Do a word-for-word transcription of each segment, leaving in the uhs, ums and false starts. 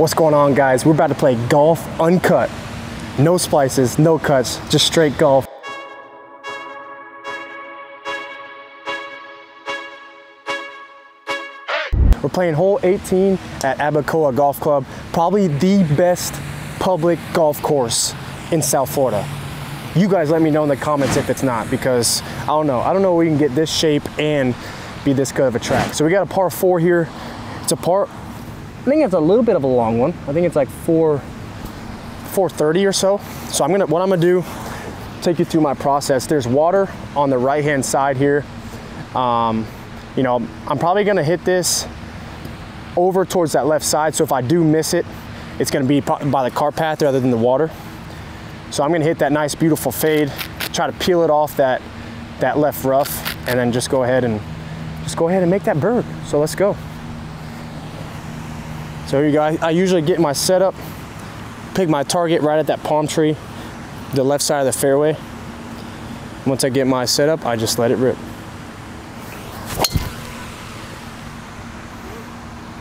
What's going on, guys? We're about to play golf uncut. No splices, no cuts, just straight golf. We're playing hole eighteen at Abacoa Golf Club, probably the best public golf course in South Florida. You guys let me know in the comments if it's not, because I don't know. I don't know if we can get this shape and be this good of a track. So we got a par four here. It's a par, I think it's a little bit of a long one. I think it's like four, four thirty or so. So I'm gonna, what I'm gonna do, take you through my process. There's water on the right-hand side here. Um, you know, I'm probably gonna hit this over towards that left side. So if I do miss it, it's gonna be by the cart path rather than the water. So I'm gonna hit that nice, beautiful fade, try to peel it off that, that left rough, and then just go ahead and just go ahead and make that bird. So let's go. So here you go. I, I usually get my setup, pick my target right at that palm tree, the left side of the fairway. Once I get my setup, I just let it rip.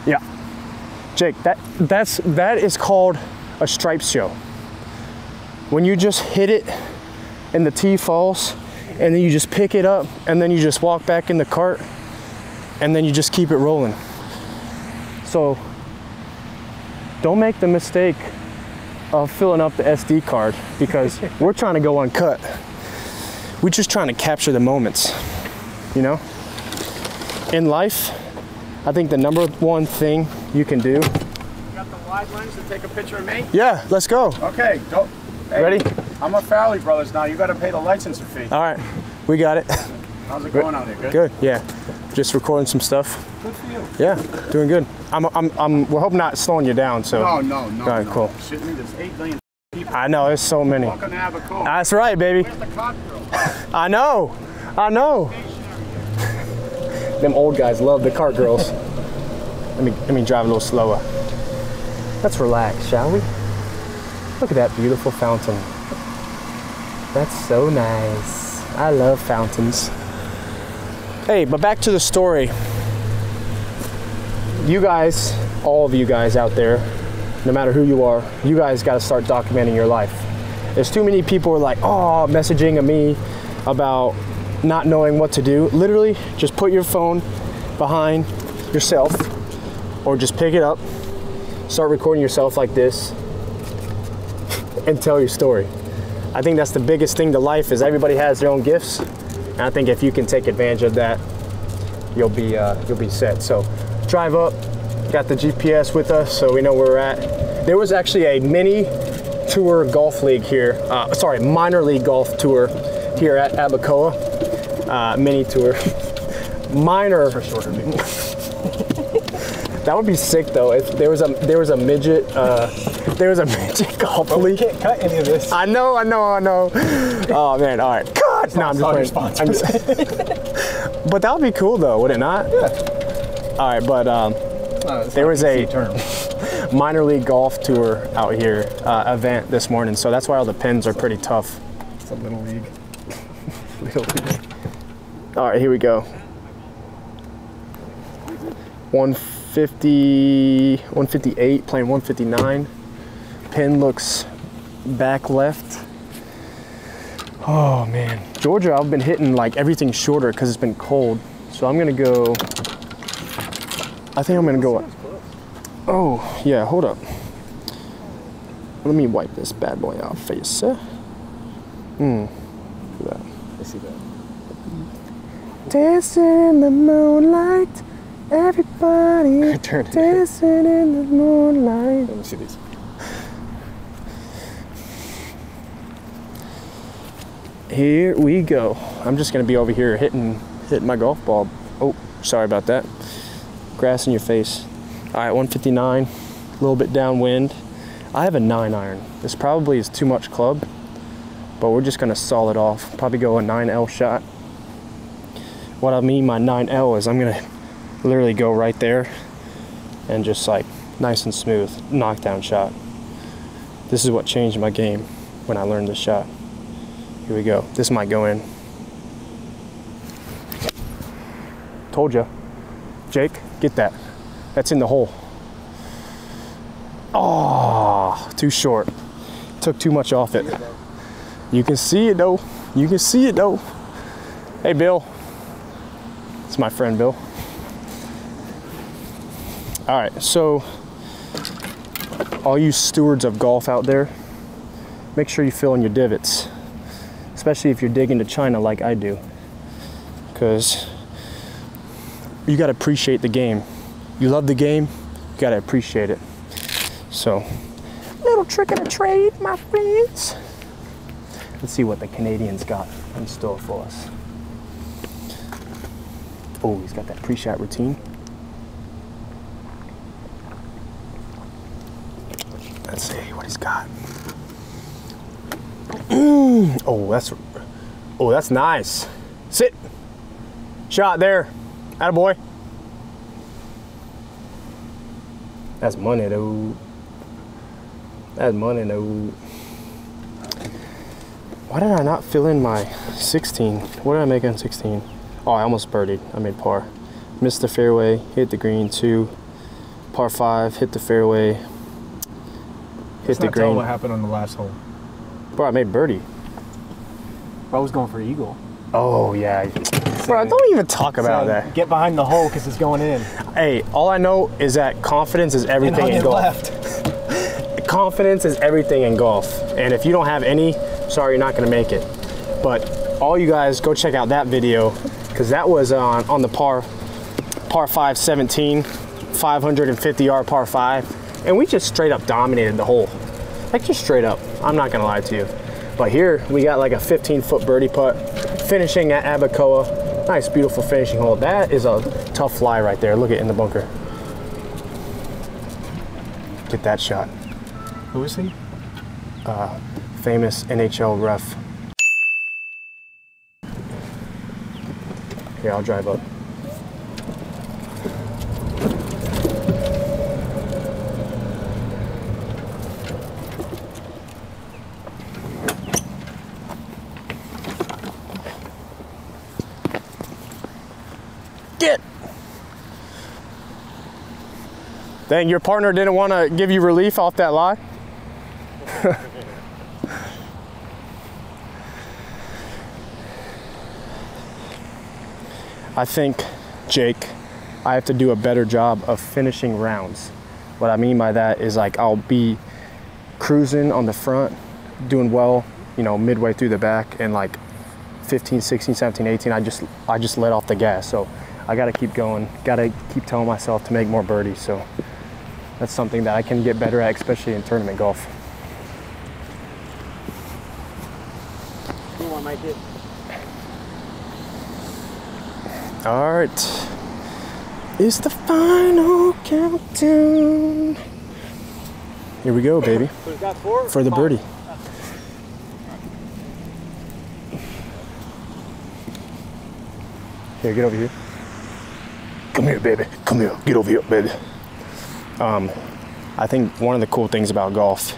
Yeah, Jake, that that's that is called a stripe show. When you just hit it and the tee falls, and then you just pick it up, and then you just walk back in the cart, and then you just keep it rolling. So don't make the mistake of filling up the S D card, because we're trying to go uncut. We're just trying to capture the moments, you know? In life, I think the number one thing you can do. You got the wide lens to take a picture of me? Yeah, let's go. Okay, go. Hey, ready? I'm a Fowley Brothers now. You got to pay the licensing fee. All right, we got it. How's it going out there? Good. Good. Yeah, just recording some stuff. Good for you. Yeah, doing good. I'm. I'm. I'm. We're hoping not slowing you down. So. No. No. No. All right. No. Cool. Shitting me. There's eight million people. I know. There's so many. Welcome to Abacoa. That's right, baby. Where's the cocktail? I know. I know. Them old guys love the cart girls. Let me. Let me drive a little slower. Let's relax, shall we? Look at that beautiful fountain. That's so nice. I love fountains. Hey, but back to the story. You guys, all of you guys out there, no matter who you are, you guys got to start documenting your life. There's too many people who are like, oh, messaging me about not knowing what to do. Literally, just put your phone behind yourself, or just pick it up, start recording yourself like this, and tell your story. I think that's the biggest thing to life, is everybody has their own gifts, and I think if you can take advantage of that, you'll be uh, you'll be set. So drive up, got the G P S with us, so we know where we're at. There was actually a mini tour golf league here, uh, sorry, minor league golf tour here at Abacoa, uh, mini tour, minor. For shorter people. That would be sick though. If there was a there was a midget. Uh, There was a midget golf league. We can't cut any of this. I know, I know, I know. Oh man, all right. Cut! No, I'm just playing. I'm just... But that would be cool though, would it not? Yeah. All right, but um, no, there was a minor league golf tour out here uh, event this morning, so that's why all the pins are pretty tough. It's a little league. Little league. All right, here we go. one fifty, one fifty-eight, playing one fifty-nine. Pin looks back left. Oh man, Georgia, I've been hitting like everything shorter because it's been cold. So I'm gonna go, I think I'm gonna go, oh yeah, hold up. Let me wipe this bad boy off for you, sir. Hmm, look at that. I see that. Dancing in the moonlight, everybody dancing in the moonlight. Let me see these. Here we go. I'm just gonna be over here hitting hitting my golf ball. Oh, sorry about that. Grass in your face. All right, one fifty-nine, a little bit downwind. I have a nine iron. This probably is too much club, but we're just gonna saw it off. Probably go a nine L shot. What I mean by nine L is I'm gonna literally go right there and just like nice and smooth knockdown shot. This is what changed my game when I learned this shot. Here we go. This might go in. Told ya. Jake, get that. That's in the hole. Oh, too short. Took too much off it. You can see it though. You can see it though. Hey, Bill. It's my friend, Bill. All right, so all you stewards of golf out there, make sure you fill in your divots, especially if you're digging to China like I do, because you got to appreciate the game. You love the game, you got to appreciate it. So, little trick of the trade, my friends. Let's see what the Canadian's got in store for us. Oh, he's got that pre-shot routine. Let's see what he's got. Oh, that's oh, that's nice. Sit. Shot there. Attaboy. That's money, though. That's money, though. Why did I not fill in my sixteen? What did I make on sixteen? Oh, I almost birdied. I made par. Missed the fairway. Hit the green. Two. Par five. Hit the fairway. Hit the green. What happened on the last hole? Bro, I made birdie. Bro, I was going for eagle. Oh yeah. Bro, don't even talk about that. Get behind the hole because it's going in. Hey, all I know is that confidence is everything in golf. Left. Confidence is everything in golf, and if you don't have any, sorry, you're not gonna make it. But all you guys, go check out that video because that was on on the par par five seventeen, five hundred fifty yard par five. And we just straight up dominated the hole. Like just straight up, I'm not gonna lie to you. But here, we got like a fifteen foot birdie putt, finishing at Abacoa. Nice, beautiful finishing hole. That is a tough fly right there. Look at it in the bunker. Get that shot. Who is he? Uh, famous N H L ref. Here, I'll drive up. Dang, your partner didn't want to give you relief off that lie? I think, Jake, I have to do a better job of finishing rounds. What I mean by that is like I'll be cruising on the front, doing well, you know, midway through the back, and like fifteen, sixteen, seventeen, eighteen, I just, I just let off the gas. So I got to keep going, got to keep telling myself to make more birdies. So. That's something that I can get better at, especially in tournament golf. Cool, I might get. All right. It's the final countdown. Here we go, baby. So we've got four for the five. Birdie. Here, get over here. Come here, baby. Come here. Get over here, baby. Um, I think one of the cool things about golf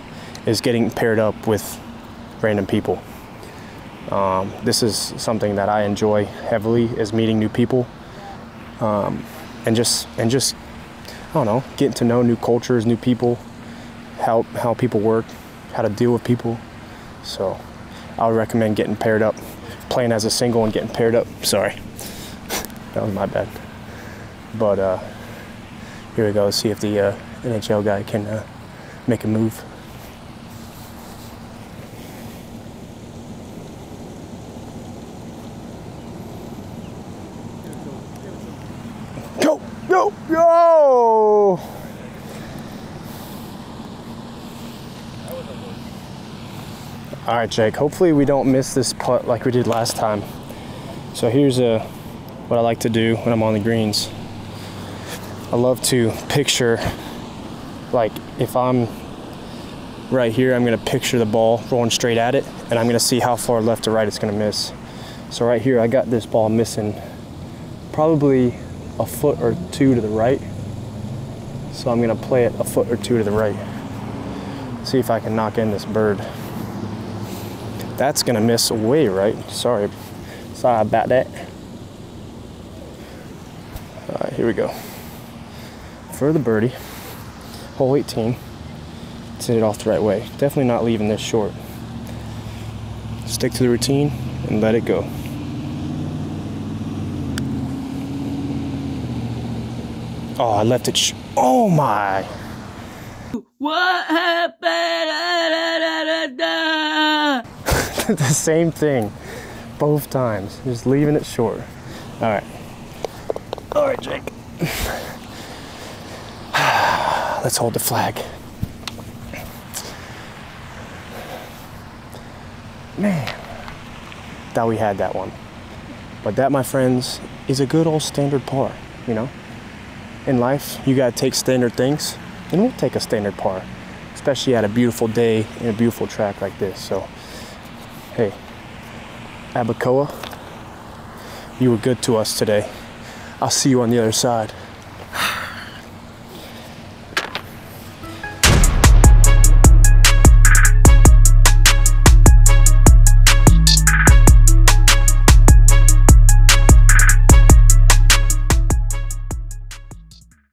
is getting paired up with random people. Um, this is something that I enjoy heavily, is meeting new people, um, and just and just I don't know, getting to know new cultures, new people, how how people work, how to deal with people. So I would recommend getting paired up, playing as a single and getting paired up. Sorry, that was my bad. But. Uh, Here we go, let's see if the uh, N H L guy can uh, make a move. Go, go, go! All right, Jake, hopefully we don't miss this putt like we did last time. So here's uh, what I like to do when I'm on the greens. I love to picture, like if I'm right here, I'm gonna picture the ball rolling straight at it, and I'm gonna see how far left to right it's gonna miss. So right here, I got this ball missing probably a foot or two to the right. So I'm gonna play it a foot or two to the right. See if I can knock in this bird. That's gonna miss way right. Sorry, sorry about that. All right, here we go. For the birdie, hole eighteen. hit it off the right way. Definitely not leaving this short. Stick to the routine and let it go. Oh, I left it sh- oh my! What happened? The same thing, both times. Just leaving it short. All right. All right, Jake. Let's hold the flag. Man, thought we had that one. But that, my friends, is a good old standard par, you know? In life, you gotta take standard things, and we'll take a standard par, especially at a beautiful day and a beautiful track like this. So, hey, Abacoa, you were good to us today. I'll see you on the other side.